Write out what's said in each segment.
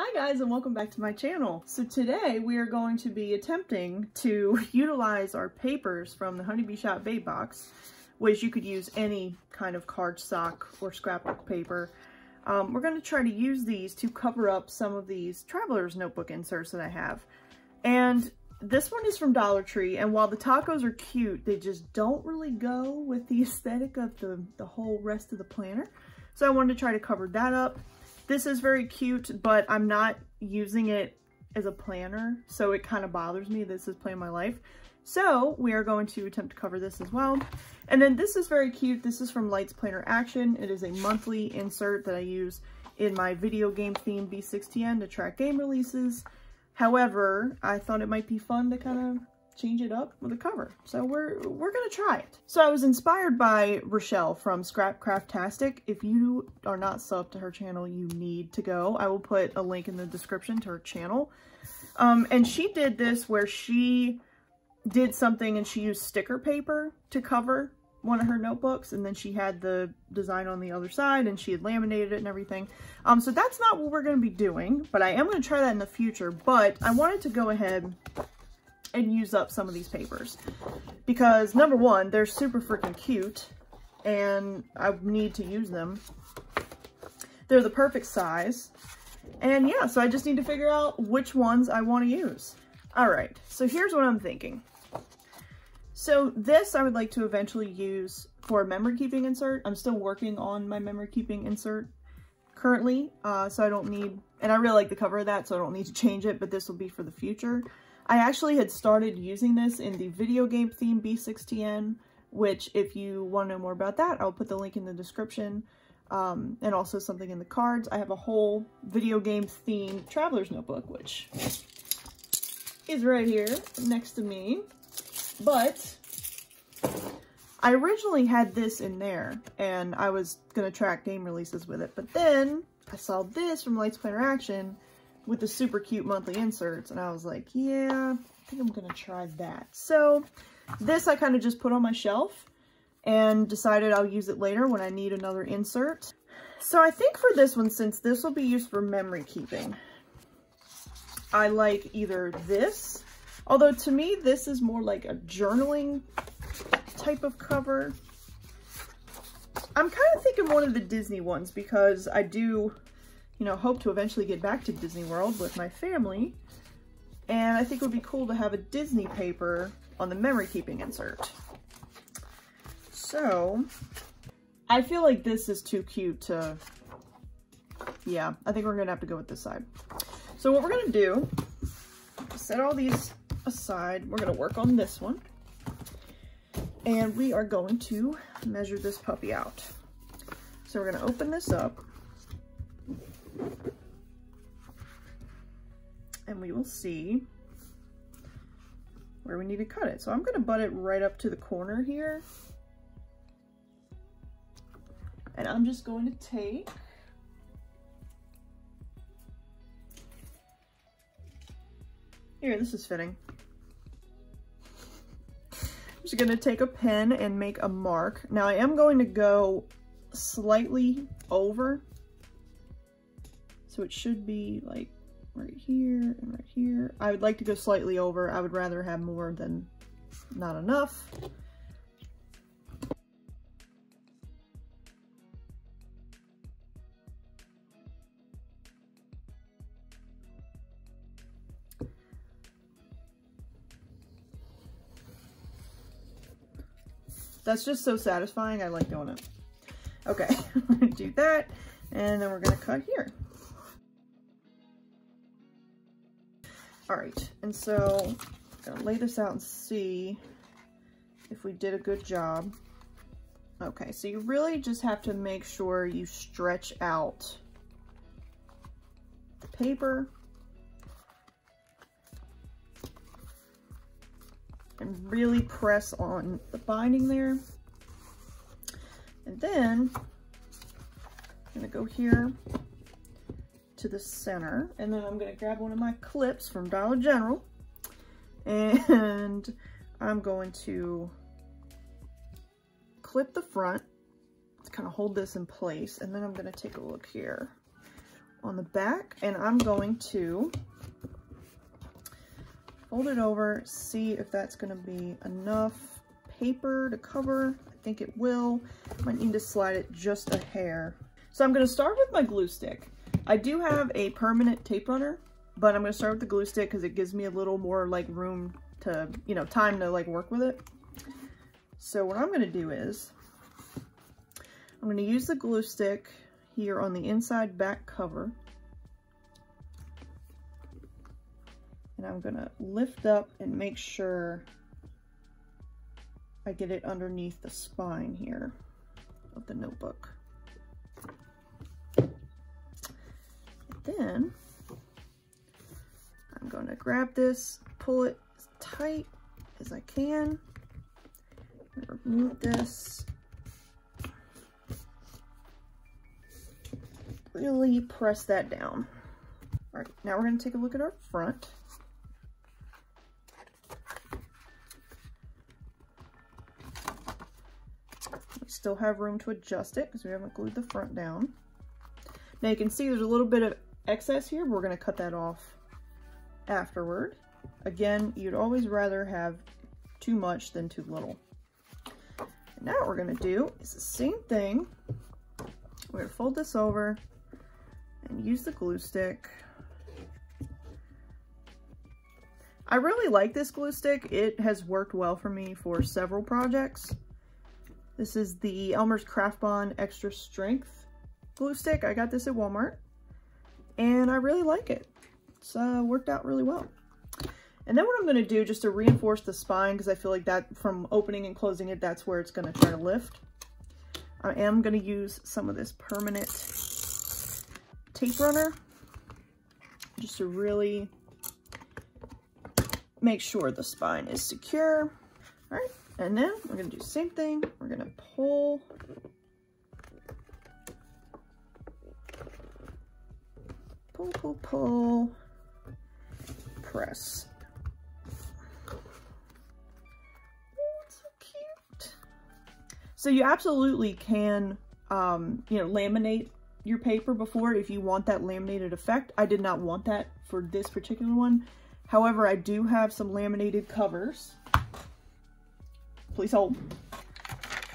Hi guys, and welcome back to my channel. So today we are going to be attempting to utilize our papers from the Honey Bee Shop Babe Box, which you could use any kind of cardstock or scrapbook paper. We're going to try to use these to cover up some of these traveler's notebook inserts that I have. And this one is from Dollar Tree, and while the tacos are cute, they just don't really go with the aesthetic of the whole rest of the planner. So I wanted to try to cover that up. This is very cute, but I'm not using it as a planner, so it kind of bothers me. This is Plan My Life. So we are going to attempt to cover this as well. And then this is very cute. This is from Lights Planner Action. It is a monthly insert that I use in my video game theme B6 TN to track game releases. However, I thought it might be fun to kind of change it up with a cover. So we're gonna try it. So I was inspired by Rochelle from Scrap Craftastic. If you are not subbed to her channel, you need to go. I will put a link in the description to her channel. And she did this where she did something and she used sticker paper to cover one of her notebooks, and then she had the design on the other side and she had laminated it and everything. So that's not what we're going to be doing, but I am going to try that in the future. But I wanted to go ahead and use up some of these papers because, number one, they're super freaking cute and I need to use them. They're the perfect size, and yeah, so I just need to figure out which ones I want to use. All right, so here's what I'm thinking. So this I would like to eventually use for a memory keeping insert. I'm still working on my memory keeping insert currently, so I don't need, and I really like the cover of that, so I don't need to change it, but this will be for the future. I actually had started using this in the video game theme B6TN, which if you want to know more about that, I'll put the link in the description, and also something in the cards. I have a whole video game themed traveler's notebook, which is right here next to me. But I originally had this in there and I was going to track game releases with it, but then I saw this from Lights Planner Action with the super cute monthly inserts, and I was like, yeah, I think I'm going to try that. So this I kind of just put on my shelf and decided I'll use it later when I need another insert. So I think for this one, since this will be used for memory keeping, I like either this. Although to me, this is more like a journaling type of cover. I'm kind of thinking one of the Disney ones because I do, you know, hope to eventually get back to Disney World with my family. And I think it would be cool to have a Disney paper on the memory keeping insert. So I feel like this is too cute to, yeah, I think we're gonna have to go with this side. So what we're gonna do, set all these aside, we're going to work on this one, and we are going to measure this puppy out. So we're going to open this up and we will see where we need to cut it. So I'm going to butt it right up to the corner here, and I'm just going to take here, this is fitting. I'm just gonna take a pen and make a mark. Now I am going to go slightly over. So it should be like right here and right here. I would like to go slightly over. I would rather have more than not enough. That's just so satisfying, I like doing it. Okay, we're gonna do that, and then we're gonna cut here. All right, and so I'm gonna lay this out and see if we did a good job. Okay, so you really just have to make sure you stretch out the paper and really press on the binding there. And then I'm gonna go here to the center, and then I'm gonna grab one of my clips from Dollar General, and I'm going to clip the front to kind of hold this in place. And then I'm gonna take a look here. on the back, and I'm going to fold it over, see if that's going to be enough paper to cover. I think it will. Might need to slide it just a hair. So I'm going to start with my glue stick. I do have a permanent tape runner, but I'm going to start with the glue stick because it gives me a little more like room to, you know, time to like work with it. So what I'm going to do is I'm going to use the glue stick here on the inside back cover, and I'm gonna lift up and make sure I get it underneath the spine here of the notebook. Then I'm gonna grab this, pull it as tight as I can, remove this. Really press that down. All right, now we're going to take a look at our front. We still have room to adjust it because we haven't glued the front down. Now you can see there's a little bit of excess here, but we're going to cut that off afterward. Again, you'd always rather have too much than too little. And now what we're going to do is the same thing. We're going to fold this over and use the glue stick. I really like this glue stick. It has worked well for me for several projects. This is the Elmer's Craft Bond Extra Strength glue stick. I got this at Walmart and I really like it. It's worked out really well. And then what I'm going to do just to reinforce the spine, because I feel like that from opening and closing it, that's where it's going to try to lift. I am going to use some of this permanent tape runner just to really make sure the spine is secure. All right, and then we're going to do the same thing. We're going to pull pull press. So you absolutely can, you know, laminate your paper before if you want that laminated effect. I did not want that for this particular one. However, I do have some laminated covers. Please hold.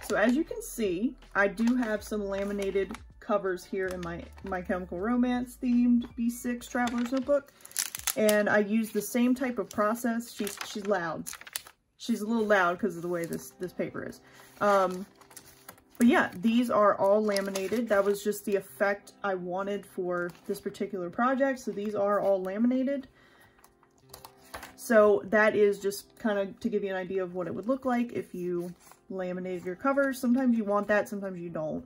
So as you can see, I do have some laminated covers here in my Chemical Romance themed B6 Traveler's Notebook. And I use the same type of process. She's loud. She's a little loud because of the way this paper is. But yeah, these are all laminated. That was just the effect I wanted for this particular project. So these are all laminated. So that is just kind of to give you an idea of what it would look like if you laminated your covers. Sometimes you want that, sometimes you don't.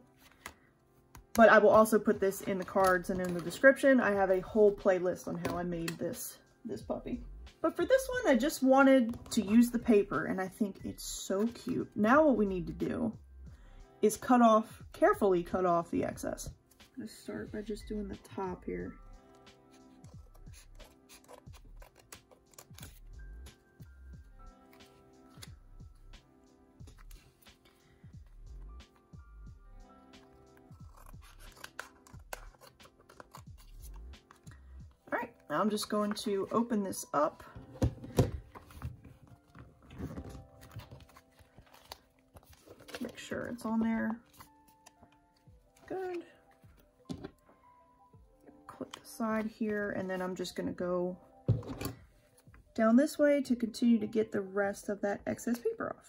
But I will also put this in the cards and in the description. I have a whole playlist on how I made this puppy. But for this one, I just wanted to use the paper, and I think it's so cute. Now what we need to do is cut off, carefully cut off the excess. I'm gonna start by just doing the top here. Now I'm just going to open this up. Make sure it's on there. Good. Clip the side here, and then I'm just going to go down this way to continue to get the rest of that excess paper off.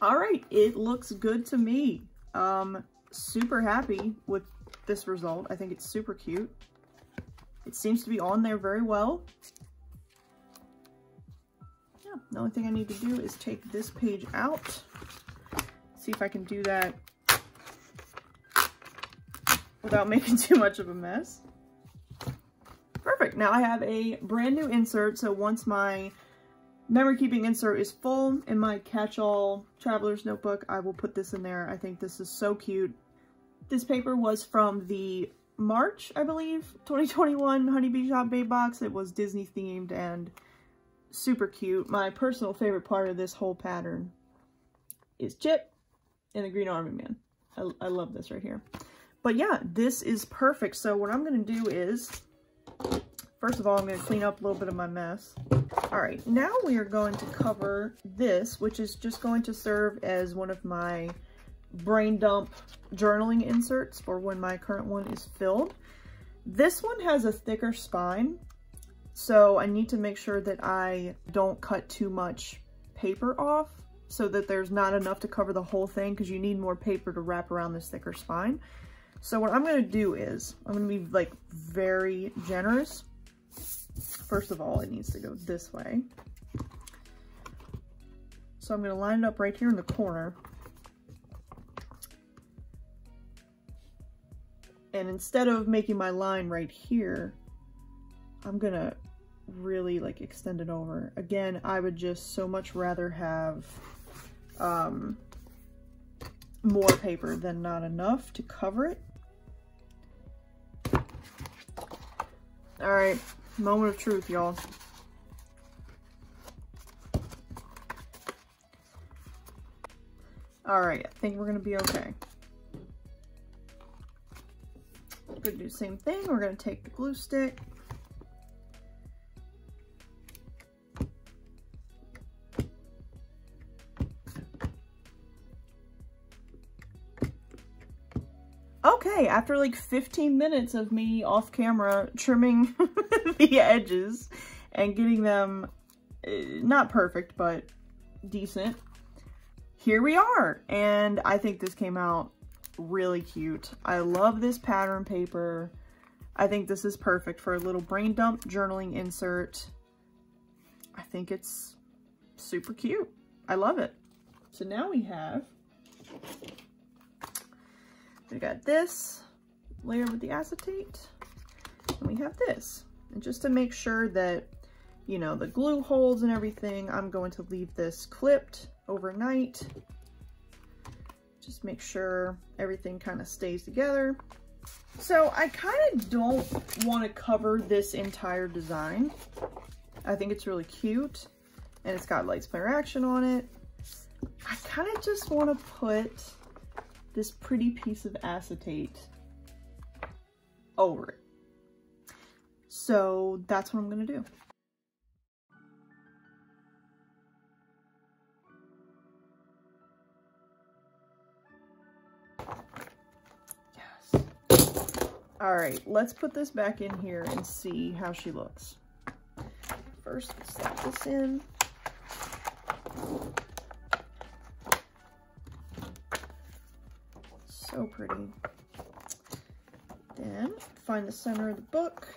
Alright, it looks good to me. Super happy with this result. I think it's super cute. It seems to be on there very well. Yeah, the only thing I need to do is take this page out. See if I can do that without making too much of a mess. Perfect. Now I have a brand new insert, so once my Memory keeping insert is full. In my catch-all traveler's notebook, I will put this in there. I think this is so cute. This paper was from the March, I believe, 2021 Honey Bee Shop Babe Box. It was Disney themed and super cute. My personal favorite part of this whole pattern is Chip and the Green Army Man. I love this right here. But yeah, this is perfect. So what I'm gonna do is, first of all, I'm gonna clean up a little bit of my mess. All right, now we are going to cover this, which is just going to serve as one of my brain dump journaling inserts for when my current one is filled. This one has a thicker spine, so I need to make sure that I don't cut too much paper off so that there's not enough to cover the whole thing, because you need more paper to wrap around this thicker spine. So what I'm gonna do is, I'm gonna be like very generous. First of all, it needs to go this way. So I'm gonna line it up right here in the corner. And instead of making my line right here, I'm gonna really like extend it over. Again, I would just so much rather have more paper than not enough to cover it. All right, moment of truth, y'all. All right, I think we're gonna be okay. Gonna do the same thing. We're gonna take the glue stick. Okay, after like 15 minutes of me off camera trimming the edges and getting them not perfect but decent, here we are, and I think this came out really cute. I love this pattern paper. I think this is perfect for a little brain dump journaling insert. I think it's super cute. I love it. So now we got this layer with the acetate, and we have this. And just to make sure that, you know, the glue holds and everything, I'm going to leave this clipped overnight. Just make sure everything kind of stays together. So I kind of don't want to cover this entire design. I think it's really cute, and it's got Lights Planner Action on it. I kind of just want to put this pretty piece of acetate over it. So that's what I'm going to do. All right, let's put this back in here and see how she looks. First, let's slap this in. So pretty. Then, find the center of the book.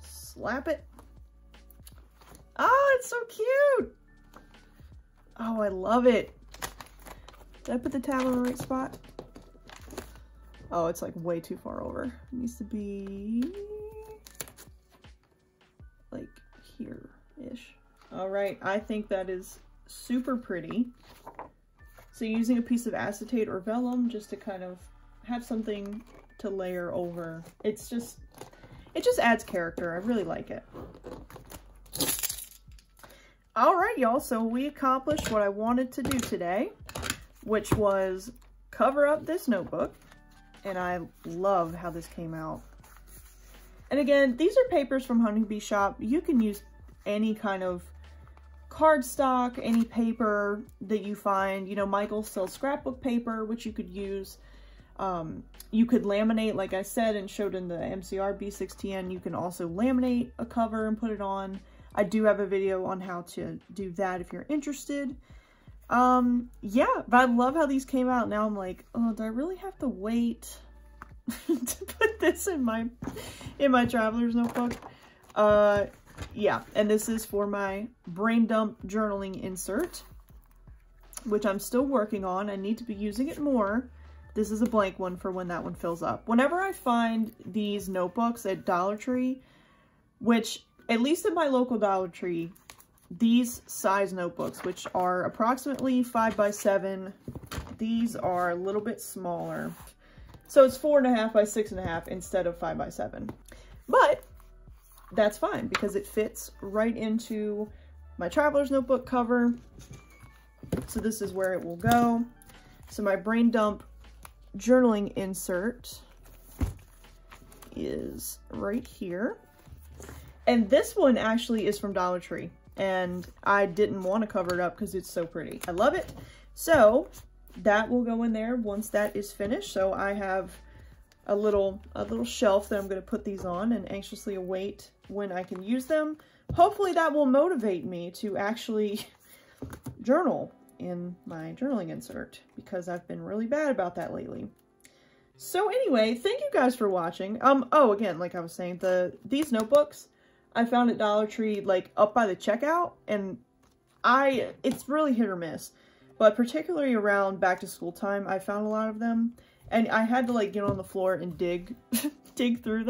Slap it. Oh, it's so cute. Oh, I love it. Did I put the tab in the right spot? Oh, it's like way too far over. It needs to be like here-ish. All right, I think that is super pretty. So using a piece of acetate or vellum just to kind of have something to layer over. It's just, it just adds character. I really like it. All right, y'all, so we accomplished what I wanted to do today, which was cover up this notebook, and I love how this came out. And again, these are papers from Honey Bee Shop. You can use any kind of cardstock, any paper that you find. You know, Michael sells scrapbook paper, which you could use. You could laminate, like I said and showed in the MCR B6 TN, you can also laminate a cover and put it on. I do have a video on how to do that if you're interested. Yeah, but I love how these came out. Now I'm like, oh, do I really have to wait to put this in my traveler's notebook? Yeah, and this is for my brain dump journaling insert, which I'm still working on. I need to be using it more. This is a blank one for when that one fills up. Whenever I find these notebooks at Dollar Tree, which at least at my local Dollar Tree, these size notebooks, which are approximately 5 by 7, these are a little bit smaller. So it's 4.5 by 6.5 instead of 5 by 7. But that's fine because it fits right into my traveler's notebook cover. So this is where it will go. So my brain dump journaling insert is right here, and this one actually is from Dollar Tree, and I didn't want to cover it up because it's so pretty. I love it. So that will go in there once that is finished. So I have a little shelf that I'm going to put these on and anxiously await when I can use them. Hopefully that will motivate me to actually journal in my journaling insert, because I've been really bad about that lately. So anyway, thank you guys for watching. Oh, again, like I was saying, these notebooks I found at Dollar Tree, like up by the checkout, and it's really hit or miss, but particularly around back to school time, I found a lot of them, and I had to like get on the floor and dig through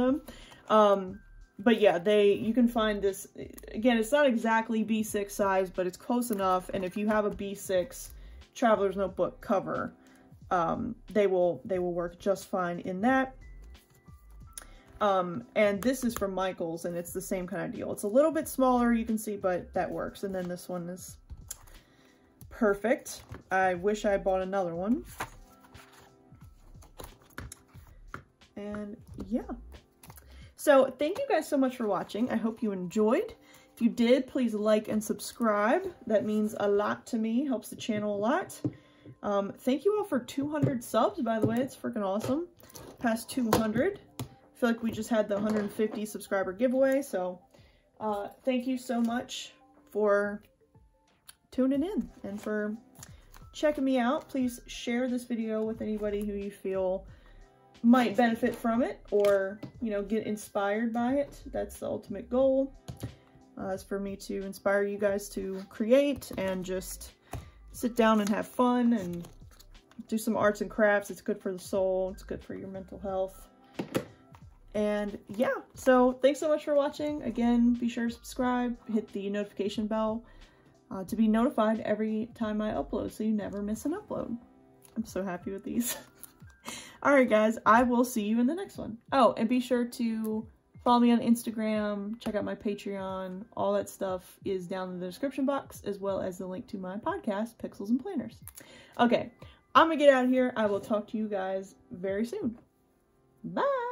them. But yeah, you can find this, again, it's not exactly B6 size, but it's close enough. And if you have a B6 Traveler's Notebook cover, they will work just fine in that. And this is from Michaels, and it's the same kind of deal. It's a little bit smaller, you can see, but that works. And then this one is perfect. I wish I bought another one. And yeah. So thank you guys so much for watching. I hope you enjoyed. If you did, please like and subscribe. That means a lot to me, helps the channel a lot. Thank you all for 200 subs, by the way. It's freaking awesome. Past 200. I feel like we just had the 150 subscriber giveaway. So thank you so much for tuning in and for checking me out. Please share this video with anybody who you feel might benefit from it, or you know, get inspired by it. That's the ultimate goal, is for me to inspire you guys to create and just sit down and have fun and do some arts and crafts. It's good for the soul, it's good for your mental health. And yeah, so thanks so much for watching. Again, be sure to subscribe, hit the notification bell to be notified every time I upload, so you never miss an upload. I'm so happy with these. Alright guys, I will see you in the next one. Oh, and be sure to follow me on Instagram, check out my Patreon, all that stuff is down in the description box, as well as the link to my podcast, Pixels and Planners. Okay, I'm gonna get out of here. I will talk to you guys very soon. Bye!